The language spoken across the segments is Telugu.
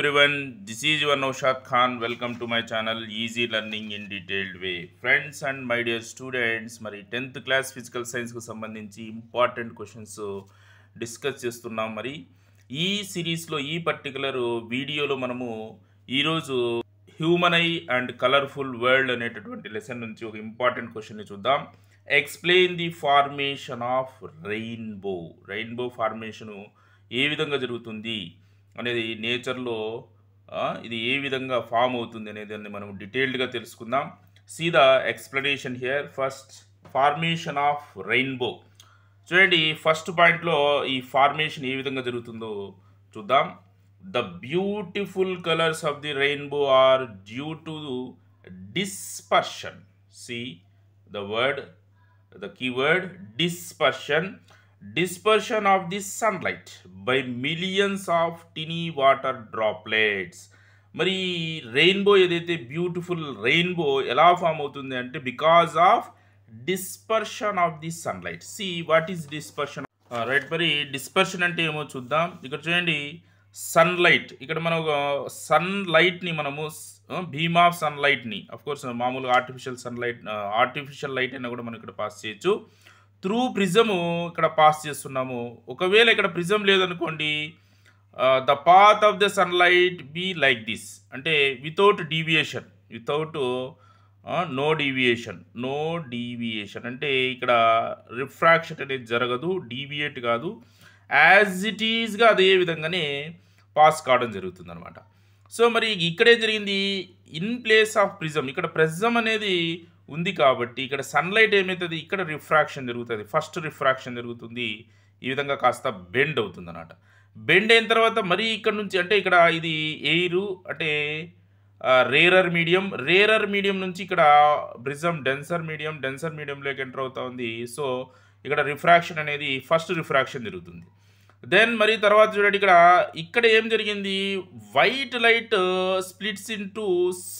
everyone, this is your Noshat Khan. Welcome to my channel Easy Learning in Detailed Way. Friends and my dear students, mari 10th class physical science को संबंधी important questions discuss చేస్తున్నాం. మరి ఈ series లో ఈ particular video లో మనము ఈ రోజు human eye and colorful world అనేటటువంటి lesson నుంచి ఒక important question ని చూద్దాం. Explain the formation of rainbow. Rainbow formation ఏ విధంగా జరుగుతుంది అనేది నేచర్లో ఇది ఏ విధంగా ఫామ్ అవుతుంది అనేది మనం డీటెయిల్డ్గా తెలుసుకుందాం. See the explanation here. First, formation of rainbow. చూడండి, ఫస్ట్ పాయింట్లో ఈ ఫార్మేషన్ ఏ విధంగా జరుగుతుందో చూద్దాం. The beautiful colours of the rainbow are due to dispersion. See the word, the keyword dispersion. Dispersion of the sunlight by millions of tiny water droplets. మరి రెయిన్బో ఏదైతే బ్యూటిఫుల్ రెయిన్బో ఎలా ఫామ్ అవుతుంది అంటే because of dispersion of the sunlight. See what is dispersion. Right, మరి డిస్పర్షన్ అంటే ఏమో చూద్దాం. ఇక్కడ చూడండి సన్లైట్, ఇక్కడ మనం సన్లైట్ని మనము భీమ్ ఆఫ్ సన్లైట్ని, అఫ్కోర్స్ మామూలుగా ఆర్టిఫిషియల్ సన్లైట్, ఆర్టిఫిషియల్ లైట్ అయినా కూడా మనం ఇక్కడ పాస్ చేయొచ్చు. త్రూ ప్రిజము ఇక్కడ పాస్ చేస్తున్నాము. ఒకవేళ ఇక్కడ ప్రిజం లేదనుకోండి, the path of the sunlight be like this, అంటే without deviation, without no deviation, no deviation అంటే ఇక్కడ రిఫ్రాక్షన్ అనేది జరగదు, డీవియేట్ కాదు, యాజ్ ఇట్ ఈజ్గా అదే విధంగానే పాస్ కావడం జరుగుతుంది అనమాట. సో మరి ఇక్కడే జరిగింది ఇన్ ప్లేస్ ఆఫ్ ప్రిజం. ఇక్కడ ప్రిజం అనేది ఉంది కాబట్టి ఇక్కడ సన్లైట్ ఏమవుతుంది, ఇక్కడ రిఫ్రాక్షన్ జరుగుతుంది. ఫస్ట్ రిఫ్రాక్షన్ జరుగుతుంది, ఈ విధంగా కాస్త బెండ్ అవుతుంది అన్నమాట. బెండ్ అయిన తర్వాత మరీ ఇక్కడ నుంచి, అంటే ఇక్కడ ఇది ఎయిరు అంటే రేరర్ మీడియం, రేరర్ మీడియం నుంచి ఇక్కడ ప్రిజం డెన్సర్ మీడియం, డెన్సర్ మీడియంలోకి ఎంటర్ అవుతూ ఉంది. సో ఇక్కడ రిఫ్రాక్షన్ అనేది ఫస్ట్ రిఫ్రాక్షన్ జరుగుతుంది. దెన్ మరి తర్వాత చూడండి ఇక్కడ, ఇక్కడ ఏం జరిగింది, white light splits into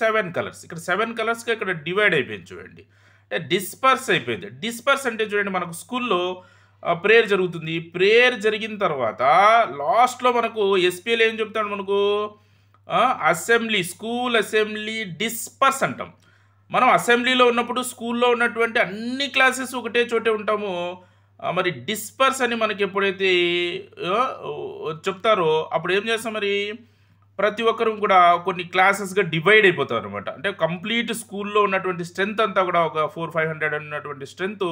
7 colours. ఇక్కడ 7 కలర్స్గా ఇక్కడ డివైడ్ అయిపోయింది. చూడండి అంటే డిస్పర్స్ అయిపోయింది. డిస్పర్స్ అంటే చూడండి మనకు స్కూల్లో ప్రేయర్ జరుగుతుంది. ప్రేయర్ జరిగిన తర్వాత లాస్ట్లో మనకు ఎస్పీఎల్ ఏం చెప్తాడు, మనకు అసెంబ్లీ, స్కూల్ అసెంబ్లీ డిస్పర్స్ అంటాం. మనం అసెంబ్లీలో ఉన్నప్పుడు స్కూల్లో ఉన్నటువంటి అన్ని క్లాసెస్ ఒకటే చోటే ఉంటాము. మరి డిస్పర్స్ అని మనకి ఎప్పుడైతే చెప్తారో అప్పుడు ఏం చేస్తాం, మరి ప్రతి ఒక్కరూ కూడా కొన్ని క్లాసెస్గా డివైడ్ అయిపోతారు అనమాట. అంటే కంప్లీట్ స్కూల్లో ఉన్నటువంటి స్ట్రెంత్ అంతా కూడా ఒక 400-500 ఉన్నటువంటి స్ట్రెంత్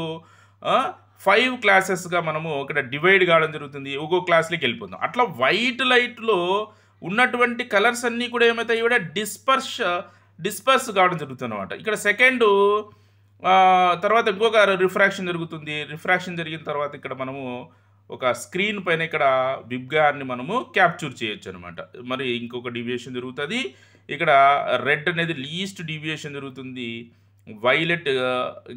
5 క్లాసెస్గా మనము ఇక్కడ డివైడ్ కావడం జరుగుతుంది. ఒక్కో క్లాస్లోకి వెళ్ళిపోతాం. అట్లా వైట్ లైట్లో ఉన్నటువంటి కలర్స్ అన్నీ కూడా ఏమవుతాయి, ఇవిడ డిస్పర్స్ కావడం జరుగుతుంది అనమాట. ఇక్కడ సెకండ్ తర్వాత ఇంకొక రిఫ్రాక్షన్ జరుగుతుంది. రిఫ్రాక్షన్ జరిగిన తర్వాత ఇక్కడ మనము ఒక స్క్రీన్ పైన ఇక్కడ బిబ్గ్యార్ని మనము క్యాప్చర్ చేయొచ్చు అనమాట. మరి ఇంకొక డీవియేషన్ జరుగుతుంది. ఇక్కడ రెడ్ అనేది లీస్ట్ డీవియేషన్ జరుగుతుంది, వైలెట్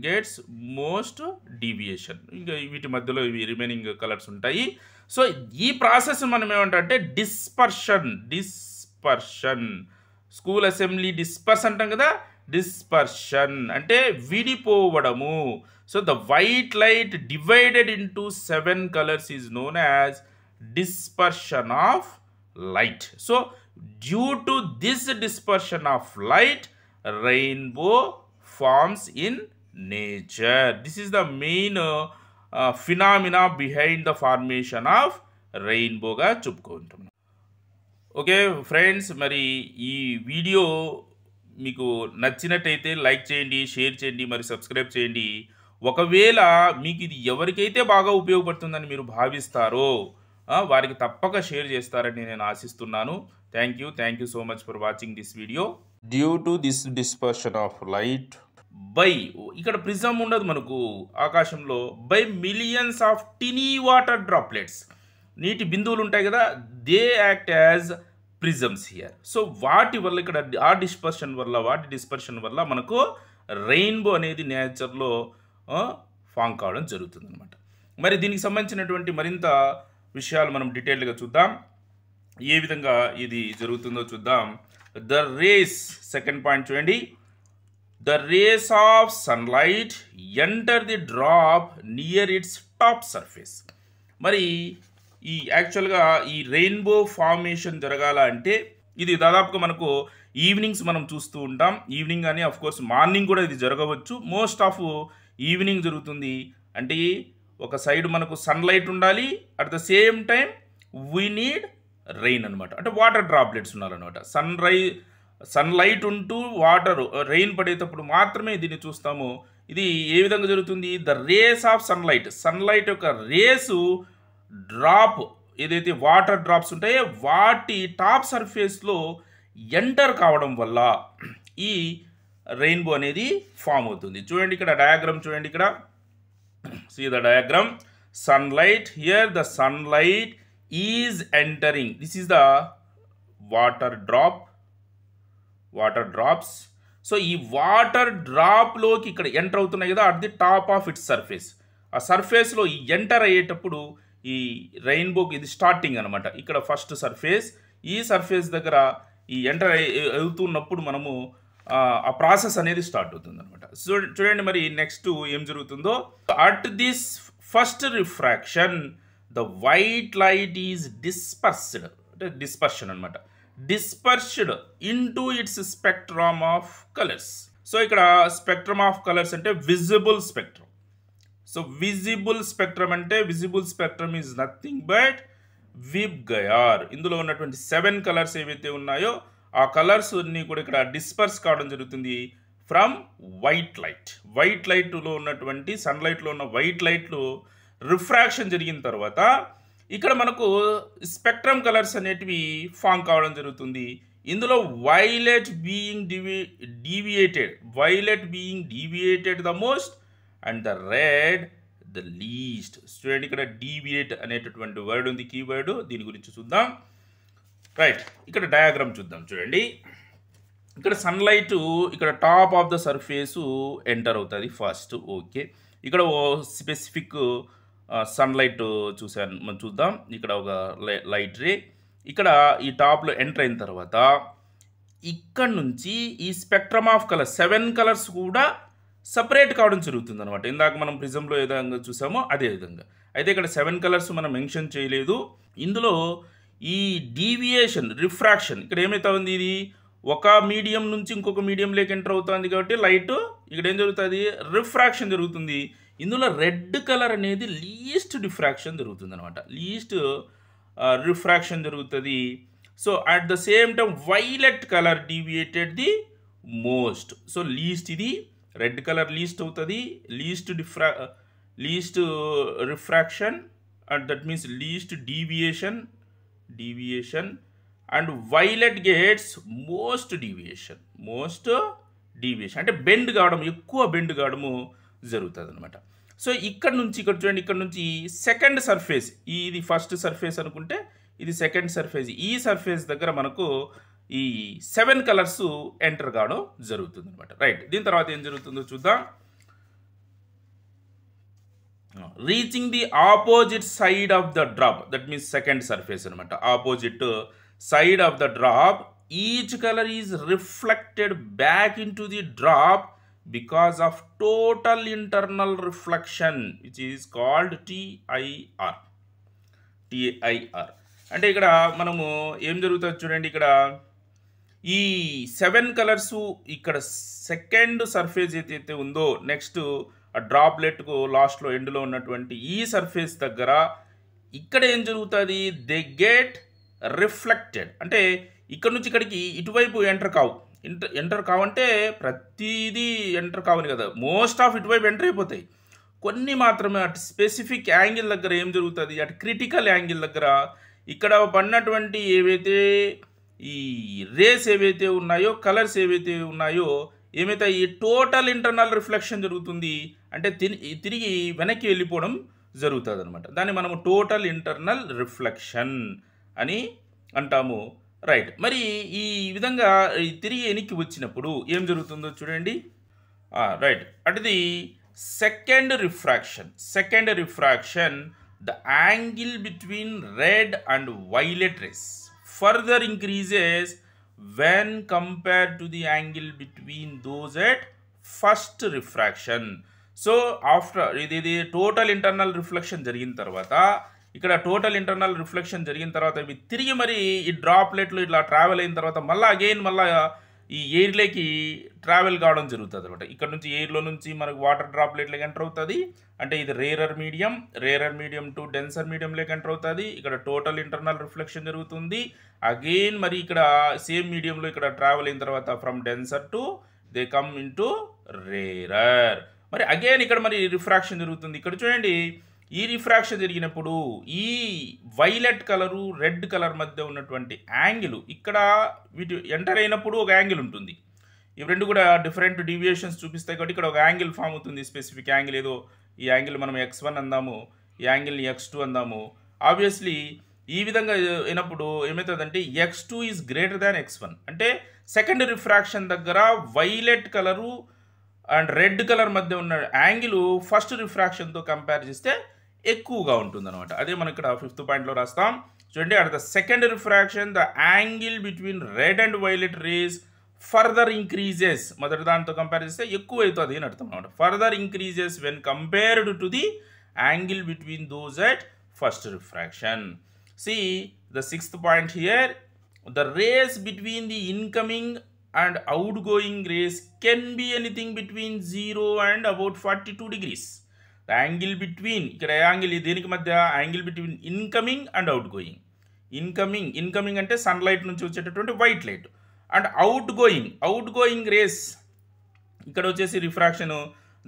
గెట్స్ మోస్ట్ డీవియేషన్. ఇంకా వీటి మధ్యలో ఇవి రిమైనింగ్ కలర్స్ ఉంటాయి. సో ఈ ప్రాసెస్ మనం ఏమంటే డిస్పర్షన్ స్కూల్ అసెంబ్లీ డిస్పర్స్ అంటాం కదా. డిస్పర్షన్ అంటే విడిపోవడము. So the white light divided into 7 colours is known as dispersion of light. So due to this dispersion of light rainbow forms in nature. This is the main phenomena behind the formation of రెయిన్బోగా చెప్పుకుంటున్నాం. ఓకే ఫ్రెండ్స్, మరి ఈ వీడియో మీకు నచ్చినట్టయితే లైక్ చేయండి, షేర్ చేయండి, మరి సబ్స్క్రైబ్ చేయండి. ఒకవేళ మీకు ఇది ఎవరికైతే బాగా ఉపయోగపడుతుందని మీరు భావిస్తారో వారికి తప్పక షేర్ చేస్తారని నేను ఆశిస్తున్నాను. Thank you so much for watching this video. Due to this dispersion of light by, ఇక్కడ ప్రిజం ఉండదు మనకు ఆకాశంలో, by millions of tiny water droplets, నీటి బిందువులు ఉంటాయి కదా, they act as prisms here. So వాటి వల్ల ఇక్కడ వాటి డిస్పర్షన్ వల్ల మనకు రెయిన్బో అనేది నేచర్లో ఫామ్ కావడం జరుగుతుంది అనమాట. మరి దీనికి సంబంధించినటువంటి మరింత విషయాలు మనం డీటెయిల్డ్గా చూద్దాం. ఏ విధంగా ఇది జరుగుతుందో చూద్దాం. ద రేస్, సెకండ్ పాయింట్ చూడండి. The rays of sunlight enter the drop near its top surface. మరి ఈ యాక్చువల్గా ఈ రెయిన్బో ఫార్మేషన్ జరగాల అంటే ఇది దాదాపుగా మనకు ఈవినింగ్స్ మనం చూస్తూ ఉంటాం. ఈవినింగ్ అని అఫ్ కోర్స్ మార్నింగ్ కూడా ఇది జరగవచ్చు. మోస్ట్ ఆఫ్ ఈవినింగ్ జరుగుతుంది. అంటే ఒక సైడ్ మనకు సన్లైట్ ఉండాలి, at the same time we need rain అనమాట. అంటే వాటర్ డ్రాప్లెట్స్ ఉండాలన్నమాట. సన్లైట్ ఉంటూ వాటర్ రెయిన్ పడేటప్పుడు మాత్రమే దీన్ని చూస్తాము. ఇది ఏ విధంగా జరుగుతుంది? The rays of sunlight, sunlight యొక్క రేసు డ్రాప్ ఏదైతే వాటర్ డ్రాప్స్ ఉంటాయో వాటి టాప్ సర్ఫేస్లో ఎంటర్ కావడం వల్ల ఈ రెయిన్బో అనేది ఫామ్ అవుతుంది. చూడండి ఇక్కడ డయాగ్రామ్, చూడండి ఇక్కడ see the diagram. Sunlight here, the sunlight is entering, this is the water drops. So ee water drop loki ikkada enter avutunnayi kada, at the top of its surface, aa surface lo ee enter ayyetappudu ee rainbow idi starting anamata. Ikkada first surface, ee surface dagara ee enter avutunnappudu manamu ఆ ప్రాసెస్ అనేది స్టార్ట్ అవుతుంది అనమాట. సో చూడండి మరి నెక్స్ట్ ఏం జరుగుతుందో, at this first refraction the white light is dispersed, అంటే డిస్పర్షన్ అనమాట, dispersed into its spectrum of colours. So ఇక్కడ స్పెక్ట్రమ్ ఆఫ్ కలర్స్ అంటే visible spectrum. So visible spectrum అంటే visible spectrum is nothing but VIBGYOR. ఇందులో ఉన్నటువంటి 7 కలర్స్ ఏవైతే ఉన్నాయో ఆ కలర్స్ అన్నీ కూడా ఇక్కడ డిస్పర్స్ కావడం జరుగుతుంది ఫ్రమ్ వైట్ లైట్. వైట్ లైట్లో ఉన్నటువంటి సన్లైట్లో ఉన్న వైట్ లైట్లు రిఫ్రాక్షన్ జరిగిన తర్వాత ఇక్కడ మనకు స్పెక్ట్రమ్ కలర్స్ అనేటివి ఫామ్ కావడం జరుగుతుంది. ఇందులో violet being deviated, the most and the red the least. Student ఇక్కడ డీవియేట్ అనేటటువంటి వర్డ్ ఉంది, కీవర్డ్. దీని గురించి చూద్దాం. రైట్, ఇక్కడ డయాగ్రామ్ చూద్దాం. చూడండి ఇక్కడ సన్లైట్ ఇక్కడ top of the surface enter అవుతుంది ఫస్ట్. ఓకే, ఇక్కడ ఓ స్పెసిఫిక్ సన్లైట్ చూసాను మనం, చూద్దాం. ఇక్కడ ఒక లైట్ రే ఇక్కడ ఈ టాప్లో ఎంటర్ అయిన తర్వాత ఇక్కడ నుంచి ఈ స్పెక్ట్రమ్ ఆఫ్ కలర్స్ 7 కలర్స్ కూడా సపరేట్ కావడం జరుగుతుంది అనమాట. ఇందాక మనం ప్రిజంలో ఏ విధంగా చూసామో అదేవిధంగా. అయితే ఇక్కడ 7 కలర్స్ మనం మెన్షన్ చేయలేదు. ఇందులో ఈ డీవియేషన్ రిఫ్రాక్షన్ ఇక్కడ ఏమైతే ఉంది, ఇది ఒక మీడియం నుంచి ఇంకొక మీడియంలోకి ఎంటర్ అవుతుంది కాబట్టి లైట్ ఇక్కడ ఏం జరుగుతుంది, రిఫ్రాక్షన్ జరుగుతుంది. ఇందులో రెడ్ కలర్ అనేది లీస్ట్ డిఫ్రాక్షన్ జరుగుతుంది అనమాట, లీస్ట్ రిఫ్రాక్షన్ జరుగుతుంది. So at the same time violet colour deviated the most. So least, ఇది రెడ్ కలర్ లీస్ట్ అవుతుంది, least refraction and that means least deviation and violet gets most deviation అంటే బెండ్ కావడం, ఎక్కువ బెండ్ కావడము జరుగుతుంది అనమాట. సో ఇక్కడ నుంచి ఇక్కడ చూడండి, ఇక్కడ నుంచి సెకండ్ సర్ఫేస్, ఇది ఫస్ట్ సర్ఫేస్ అనుకుంటే ఇది సెకండ్ సర్ఫేస్. ఈ సర్ఫేస్ దగ్గర మనకు ఈ 7 కలర్స్ ఎంటర్ కావడం జరుగుతుంది అనమాట. రైట్, దీని తర్వాత ఏం జరుగుతుందో చూద్దాం. Reaching the opposite side of the drop, that means second surface అనమాట. Opposite side of the drop each colour is reflected back into the drop because of total internal reflection which is called TIR. అంటే ఇక్కడ మనము ఏం జరుగుతుంది చూడండి, ఇక్కడ ఈ 7 కలర్స్ ఇక్కడ సెకండ్ సర్ఫేస్ ఏదైతే ఉందో నెక్స్ట్ ఆ డ్రాప్లెట్కు లాస్ట్లో ఎండ్లో ఉన్నటువంటి ఈ సర్ఫేస్ దగ్గర ఇక్కడ ఏం జరుగుతుంది, దే గెట్ రిఫ్లెక్టెడ్. అంటే ఇక్కడ నుంచి ఇక్కడికి ఇటువైపు ఎంటర్ కావు అంటే ప్రతిదీ ఎంటర్ కావని కదా, మోస్ట్ ఆఫ్ ఇటువైపు ఎంటర్ అయిపోతాయి. కొన్ని మాత్రమే అటు స్పెసిఫిక్ యాంగిల్ దగ్గర ఏం జరుగుతుంది, అటు క్రిటికల్ యాంగిల్ దగ్గర ఇక్కడ పడినటువంటి ఏవైతే ఈ రేస్ ఏవైతే ఉన్నాయో, కలర్స్ ఏవైతే ఉన్నాయో, ఏమైతే ఈ టోటల్ ఇంటర్నల్ రిఫ్లెక్షన్ జరుగుతుంది. అంటే తిరిగి వెనక్కి వెళ్ళిపోవడం జరుగుతుంది అనమాట. దాన్ని మనము టోటల్ ఇంటర్నల్ రిఫ్లెక్షన్ అని అంటాము. రైట్, మరి ఈ విధంగా తిరిగి వెనక్కి వచ్చినప్పుడు ఏం జరుగుతుందో చూడండి. Right, at the second refraction the angle between red and violet rays further increases when compared to the angle between those at first refraction. So after the total internal reflection జరిగిన తర్వాత ఇక్కడ టోటల్ ఇంటర్నల్ రిఫ్లెక్షన్ జరిగిన తర్వాత ఇవి తిరిగి మరి ఈ డ్రాప్లెట్లు ఇట్లా ట్రావెల్ అయిన తర్వాత మళ్ళీ అగైన్ మళ్ళీ ఈ ఎయిర్లోకి ట్రావెల్ కావడం జరుగుతుంది అనమాట. ఇక్కడ నుంచి ఎయిర్లో నుంచి మనకు వాటర్ డ్రాప్లెట్లకి ఎంటర్ అవుతుంది, అంటే ఇది రేరర్ మీడియం టు డెన్సర్ మీడియంలోకి ఎంటర్ అవుతుంది. ఇక్కడ టోటల్ ఇంటర్నల్ రిఫ్లెక్షన్ జరుగుతుంది అగైన్. మరి ఇక్కడ సేమ్ మీడియంలో ఇక్కడ ట్రావెల్ అయిన తర్వాత from denser to they come into rarer. మరి అగైన్ ఇక్కడ మరి రిఫ్రాక్షన్ జరుగుతుంది. ఇక్కడ చూడండి, ఈ రిఫ్రాక్షన్ జరిగినప్పుడు ఈ వైలెట్ కలరు రెడ్ కలర్ మధ్య ఉన్నటువంటి యాంగిల్, ఇక్కడ వీటి ఎంటర్ అయినప్పుడు ఒక యాంగిల్ ఉంటుంది. ఇవి రెండు కూడా డిఫరెంట్ డీవియేషన్స్ చూపిస్తాయి కాబట్టి ఇక్కడ ఒక యాంగిల్ ఫామ్ అవుతుంది, స్పెసిఫిక్ యాంగిల్. ఏదో ఈ యాంగిల్ మనం X1 అందాము, ఈ యాంగిల్ని X2 అందాము. ఆబ్వియస్లీ ఈ విధంగా అయినప్పుడు ఏమవుతుందంటే X2 is greater than X1, అంటే సెకండ్ రిఫ్రాక్షన్ దగ్గర violet colour and red colour మధ్య ఉన్న యాంగిల్ ఫస్ట్ రిఫ్రాక్షన్తో కంపేర్ చేస్తే ఎక్కువగా ఉంటుందన్నమాట. అదే మనం ఇక్కడ ఫిఫ్త్ పాయింట్లో రాస్తాం చూడండి. At the second refraction the angle between red and violet rays further increases, మొదటి దాంతో కంపేర్ చేస్తే ఎక్కువ అవుతుంది అని అర్థం అనమాట. Further increases when compared to the angle between those at first refraction. See the sixth point here, the rays between the incoming and outgoing rays can be anything between 0 and about 42 degrees. The angle between, ikkada angle deniki madhya, angle between incoming and outgoing. Incoming ante sunlight nunchi vachetatundi white light, and outgoing rays ikkada vachesi refraction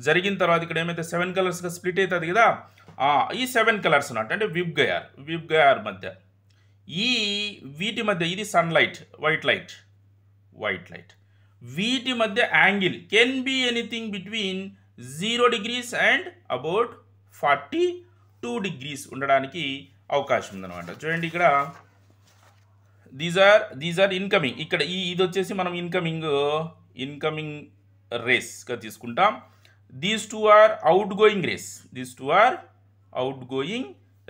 jarigin tarvata ikkada emaithe seven colors ga split aitadi kada, ee seven colors unnattu ante VIBGYOR madhya ee veeti madhya idi sunlight white light వీటి మధ్య angle can be anything between 0 degrees and about 42 degrees ఉండడానికి అవకాశం ఉందన్నమాట. చూడండి ఇక్కడ దీస్ ఆర్ ఇన్కమింగ్. ఇక్కడ ఇది వచ్చేసి మనం ఇన్కమింగ్ రేస్గా తీసుకుంటాం. These two are outgoing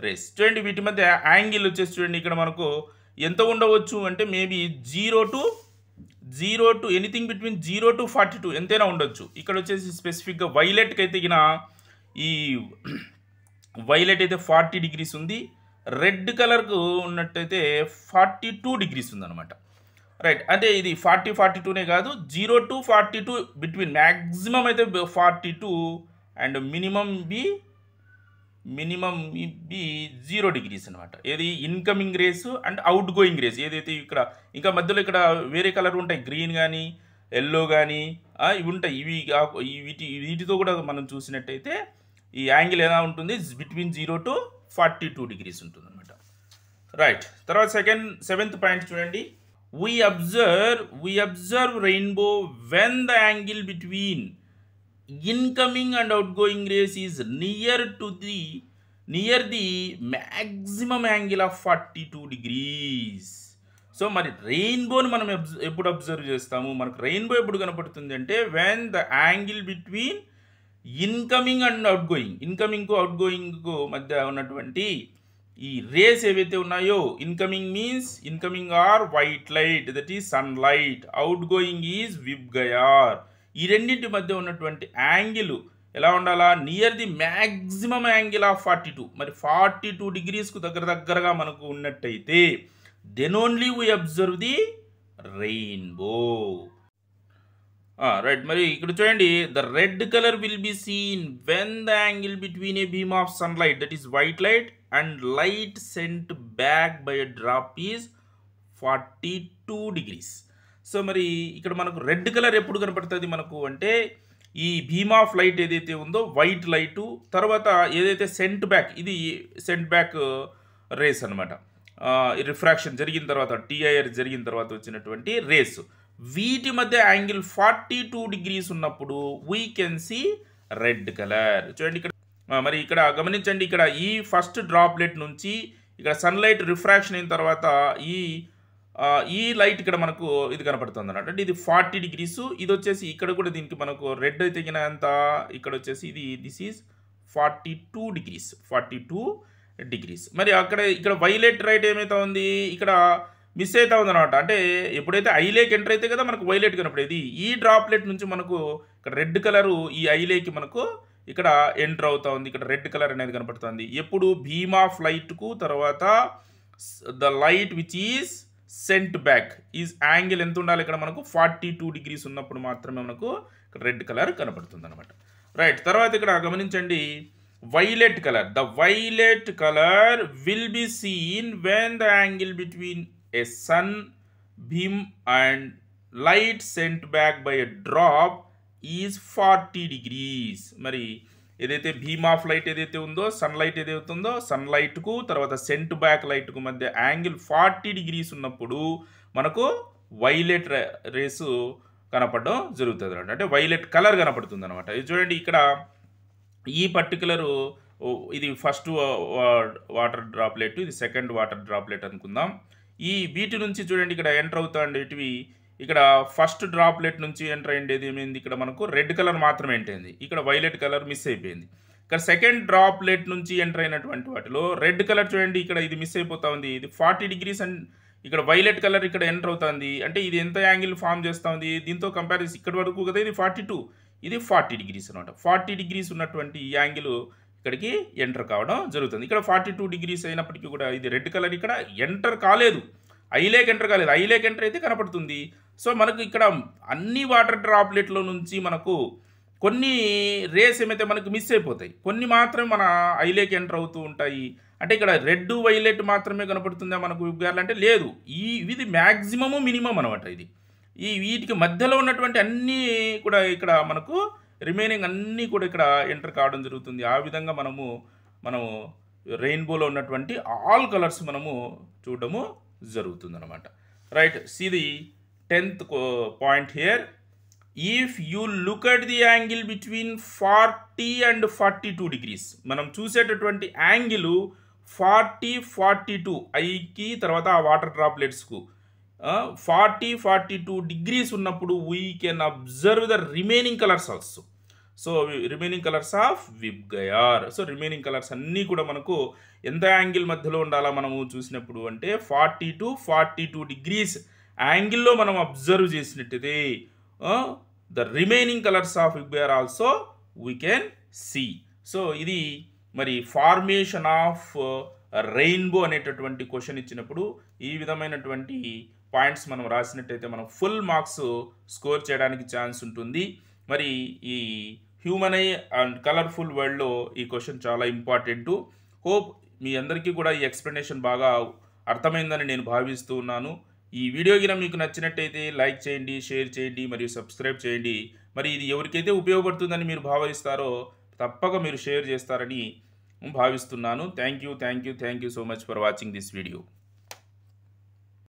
rays. చూడండి వీటి మధ్య యాంగిల్ వచ్చేసి చూడండి ఇక్కడ మనకు ఎంత ఉండవచ్చు అంటే maybe zero to anything between 0 to 42 ఎంతైనా ఉండొచ్చు. ఇక్కడ వచ్చేసి స్పెసిఫిక్గా వైలెట్కి అయితే గిన ఈ వైలెట్ అయితే 40 degrees ఉంది, రెడ్ కలర్కు ఉన్నట్టయితే 42 degrees ఉందన్నమాట. రైట్, అంటే ఇది 42 కాదు, 0 to 42 బిట్వీన్ మ్యాక్సిమం అయితే 42 అండ్ మినిమం బి 0 degrees అనమాట. ఏది incoming rays and outgoing rays ఏదైతే ఇక్కడ ఇంకా మధ్యలో ఇక్కడ వేరే కలర్ ఉంటాయి, గ్రీన్ కానీ ఎల్లో కానీ ఇవి ఉంటాయి. వీటితో కూడా మనం చూసినట్టయితే ఈ యాంగిల్ ఎలా ఉంటుంది, బిట్వీన్ 0 to 42 degrees ఉంటుంది అనమాట. రైట్, తర్వాత సెవెంత్ పాయింట్ చూడండి. We observe rainbow when the angle between incoming and outgoing rays is near the maximum angle of 42 degrees. So మరి రెయిన్బోని మనం ఎప్పుడు అబ్జర్వ్ చేస్తాము, మనకు రెయిన్బో ఎప్పుడు కనపడుతుంది అంటే when the angle between incoming and outgoing, ఇన్కమింగ్కు అవుట్గోయింగ్కు మధ్య ఉన్నటువంటి ఈ రేస్ ఏవైతే ఉన్నాయో, incoming means incoming are white light that is sun light, outgoing is VIBGYOR. ఈ రెండింటి మధ్య ఉన్నటువంటి యాంగిల్ ఎలా ఉండాలా, near the maximum angle of 42. మరి 42 degreesకు దగ్గరగా మనకు ఉన్నట్టయితే then only we observe the rainbow. Right, మరి ఇక్కడ చూడండి the red colour will be seen when the angle between a beam of sunlight that is white light and light sent back by a drop is 42 degrees. So మరి ఇక్కడ మనకు రెడ్ కలర్ ఎప్పుడు కనపడుతుంది మనకు అంటే ఈ భీమ్ ఆఫ్ లైట్ ఏదైతే ఉందో వైట్ లైటు తర్వాత ఏదైతే సెంట్ బ్యాక్ రేస్ అనమాట, రిఫ్రాక్షన్ జరిగిన తర్వాత TIR జరిగిన తర్వాత వచ్చినటువంటి రేస్. వీటి మధ్య యాంగిల్ 42 degrees ఉన్నప్పుడు we can see red colour. చూడండి ఇక్కడ మరి ఇక్కడ గమనించండి, ఇక్కడ ఈ ఫస్ట్ డ్రాప్లెట్ నుంచి ఇక్కడ సన్లైట్ రిఫ్రాక్షన్ అయిన తర్వాత ఈ లైట్ ఇక్కడ మనకు ఇది కనపడుతుంది అన్నమాట. అంటే ఇది 40 degrees, ఇది వచ్చేసి ఇక్కడ కూడా దీనికి మనకు రెడ్ అయితే గినంత ఇక్కడ వచ్చేసి ఇది దిస్ ఈజ్ 42 degrees. మరి ఇక్కడ వైలెట్ రైట్ ఏమైతే ఉంది ఇక్కడ మిస్ అవుతా ఉంది అనమాట. అంటే ఎప్పుడైతే ఐలేకి ఎంటర్ అయితే కదా మనకు వైలెట్ కనపడేది, ఈ డ్రాప్లెట్ నుంచి మనకు ఇక్కడ రెడ్ కలరు ఈ ఐలేకి మనకు ఇక్కడ ఎంటర్ అవుతా ఉంది. ఇక్కడ రెడ్ కలర్ అనేది కనపడుతుంది. ఎప్పుడు భీమా ఫ్లైట్కు తర్వాత the light which is sent back is angle ఎంత ఉండాలి? ఇక్కడ మనకు 42 degrees ఉన్నప్పుడు మాత్రమే మనకు ఇక్కడ రెడ్ కలర్ కనపడుతుంది అనమాట. రైట్, తర్వాత ఇక్కడ గమనించండి violet colour. The violet colour will be seen when the angle between a sun beam and light sent back by a drop is 40 degrees. మరి ఏదైతే భీమ్ ఆఫ్ లైట్ ఏదైతే ఉందో సన్లైట్ ఏదైతే ఉందో సన్లైట్కు తర్వాత సెంట్ బ్యాక్ లైట్కు మధ్య యాంగిల్ 40 degrees ఉన్నప్పుడు మనకు వైలెట్ రేసు కనపడడం జరుగుతుంది అనమాట. అంటే వైలెట్ కలర్ కనపడుతుంది అనమాట. ఇది చూడండి, ఇక్కడ ఈ పర్టికులరు ఇది ఫస్ట్ వాటర్ డ్రాప్లెట్, ఇది సెకండ్ వాటర్ డ్రాప్లెట్ అనుకుందాం. ఈ వీటి నుంచి చూడండి ఇక్కడ ఎంటర్ అవుతా అండి. ఇటువి ఇక్కడ ఫస్ట్ డ్రాప్లెట్ నుంచి ఎంటర్ అయ్యేది ఏమైంది? ఇక్కడ మనకు రెడ్ కలర్ మాత్రమే ఎంటర్ అయింది. ఇక్కడ వైలెట్ కలర్ మిస్ అయిపోయింది. ఇక్కడ సెకండ్ డ్రాప్లెట్ నుంచి ఎంటర్ అయినటువంటి వాటిలో రెడ్ కలర్ చూడండి, ఇక్కడ ఇది మిస్ అయిపోతా ఉంది. ఇది 40 degrees అండ్ ఇక్కడ వైలెట్ కలర్ ఇక్కడ ఎంటర్ అవుతుంది. అంటే ఇది ఎంత యాంగిల్ ఫామ్ చేస్తూ ఉంది? దీంతో కంపారిజన్ ఇక్కడ వరకు కదా, ఇది 42, ఇది 40 degrees అనమాట. 40 degrees ఉన్నటువంటి ఈ యాంగిల్ ఇక్కడికి ఎంటర్ కావడం జరుగుతుంది. ఇక్కడ 42 degrees అయినప్పటికీ కూడా ఇది రెడ్ కలర్ ఇక్కడ ఎంటర్ కాలేదు, ఐలేక్ ఎంటర్ కాలేదు. ఐలేక్ ఎంటర్ అయితే కనపడుతుంది. సో మనకు ఇక్కడ అన్ని వాటర్ డ్రాప్లెట్లో నుంచి మనకు కొన్ని రేస్ ఏమైతే మనకు మిస్ అయిపోతాయి, కొన్ని మాత్రమే మన ఐలేక్ ఎంటర్ అవుతూ ఉంటాయి. అంటే ఇక్కడ రెడ్ వైలెట్ మాత్రమే కనపడుతుందా మనకు విబ్గ్యోర్ అంటే? లేదు, ఇది మ్యాక్సిమము మినిమం అనమాట. ఇది వీటికి మధ్యలో ఉన్నటువంటి అన్నీ కూడా ఇక్కడ మనకు రిమైనింగ్ అన్నీ కూడా ఇక్కడ ఎంటర్ కావడం జరుగుతుంది. ఆ విధంగా మనము రెయిన్బోలో ఉన్నటువంటి ఆల్ కలర్స్ మనము చూడడము జరుగుతుంది అనమాట. Right, see the 10th point here. If you look at the angle between 40 and 42 degrees, మనం చూసేటటువంటి యాంగిల్ 40, 42 ఐకి తర్వాత ఆ వాటర్ డ్రాప్లెట్స్కు 40, 42 degrees ఉన్నప్పుడు we can observe the remaining colours also. So remaining colours of VIBGYOR. So remaining colours అన్నీ కూడా మనకు ఎంత యాంగిల్ మధ్యలో ఉండాలా మనము చూసినప్పుడు అంటే 40 to 42 degrees యాంగిల్లో మనం అబ్జర్వ్ చేసినట్టుదే the remaining colours of VIBGYOR also we can see. So ఇది మరి ఫార్మేషన్ ఆఫ్ రెయిన్బో అనేటటువంటి క్వశ్చన్ ఇచ్చినప్పుడు ఈ విధమైనటువంటి పాయింట్స్ మనం రాసినట్టయితే మనం ఫుల్ మార్క్స్ స్కోర్ చేయడానికి ఛాన్స్ ఉంటుంది. మరి ఈ హ్యూమన్ ఐ అండ్ కలర్ఫుల్ వరల్డ్లో ఈ క్వశ్చన్ చాలా ఇంపార్టెంటు. హోప్ మీ అందరికీ కూడా ఈ ఎక్స్ప్లెనేషన్ బాగా అర్థమైందని నేను భావిస్తూ ఉన్నాను. ఈ వీడియో గిన మీకు నచ్చినట్టయితే లైక్ చేయండి, షేర్ చేయండి, మరియు సబ్స్క్రైబ్ చేయండి. మరి ఇది ఎవరికైతే ఉపయోగపడుతుందని మీరు భావిస్తారో తప్పక మీరు షేర్ చేస్తారని భావిస్తున్నాను. Thank you so much for watching this video.